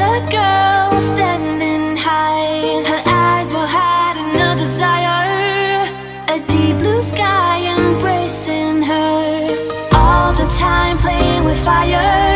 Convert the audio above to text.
a girl standing high. Her eyes will hide no desire. A deep blue sky embracing her. All the time playing with fire.